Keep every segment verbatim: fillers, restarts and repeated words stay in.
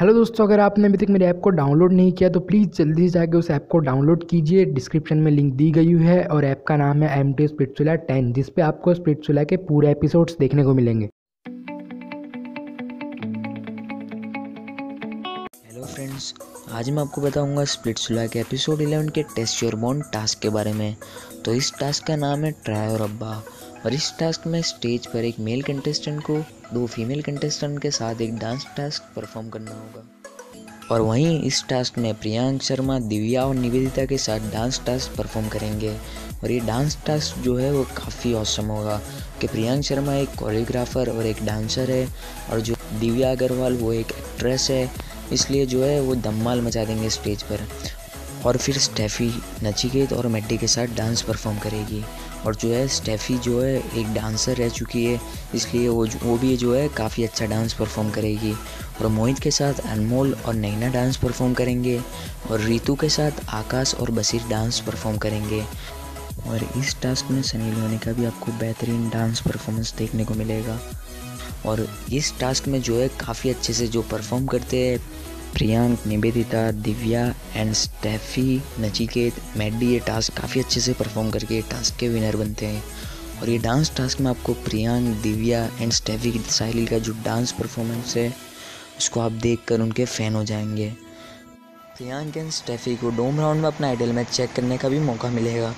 Hello दोस्तों, अगर आपने अभी तक मेरे ऐप को डाउनलोड नहीं किया तो प्लीज़ जल्दी जाके उस ऐप को डाउनलोड कीजिए। डिस्क्रिप्शन में लिंक दी गई है और ऐप का नाम है M T V Splitsvilla ten, जिस पे आपको स्प्लिटविला के पूरे एपिसोड्स देखने को मिलेंगे। हेलो फ्रेंड्स, आज मैं आपको बताऊंगा स्प्लिटविला के एपिसोड इलेवन के टेस्ट योर बॉन्ड टास्क के बारे में। तो इस टास्क का नाम है ट्राई और अब्बा, और इस टास्क में स्टेज पर एक मेल कंटेस्टेंट को दो फीमेल कंटेस्टेंट के साथ एक डांस टास्क परफॉर्म करना होगा। और वहीं इस टास्क में प्रियांक शर्मा, दिव्या और निवेदिता के साथ डांस टास्क परफॉर्म करेंगे। और ये डांस टास्क जो है वो काफ़ी ऑसम होगा कि प्रियांक शर्मा एक कोरियोग्राफर और एक डांसर है, और जो दिव्या अग्रवाल वो एक एक्ट्रेस है, इसलिए जो है वो धमाल मचा देंगे स्टेज पर। और फिर स्टेफ़ी, नचिकेत और मट्टी के साथ डांस परफॉर्म करेगी। और जो है स्टेफ़ी जो है एक डांसर रह चुकी है, इसलिए वो वो भी जो है काफ़ी अच्छा डांस परफॉर्म करेगी। और मोहित के साथ अनमोल और नैना डांस परफॉर्म करेंगे, और रीतू के साथ आकाश और बसीर डांस परफॉर्म करेंगे। और इस टास्क में सुनील होने का भी आपको बेहतरीन डांस परफॉर्मेंस देखने को मिलेगा। और इस टास्क में जो है काफ़ी अच्छे से जो परफॉर्म करते हैं Priyank, Nivedita, Divya and Steffi, Nachiket, Maddie, ये टास्क काफ़ी अच्छे से परफॉर्म करके ये टास्क के विनर बनते हैं। और ये डांस टास्क में आपको प्रियांक, दिव्या एंड स्टेफ़ी की साहिल का जो डांस परफॉर्मेंस है उसको आप देखकर उनके फ़ैन हो जाएंगे। प्रियांक एंड स्टेफ़ी को डोम राउंड में अपना आइडल मैच चेक करने का भी मौका मिलेगा।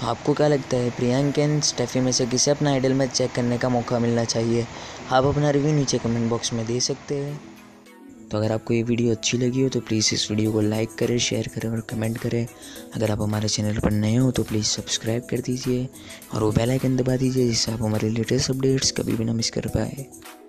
तो आपको क्या लगता है, प्रियांक एंड स्टेफ़ी में से किसे अपना आइडल मैच चेक करने का मौका मिलना चाहिए? आप अपना रिव्यू नीचे कमेंट बॉक्स में दे सकते हैं। तो अगर आपको ये वीडियो अच्छी लगी हो तो प्लीज़ इस वीडियो को लाइक करें, शेयर करें और कमेंट करें। अगर आप हमारे चैनल पर नए हो तो प्लीज़ सब्सक्राइब कर दीजिए और वो बेल आइकन दबा दीजिए, जिससे आप हमारे लेटेस्ट अपडेट्स कभी भी ना मिस कर पाए।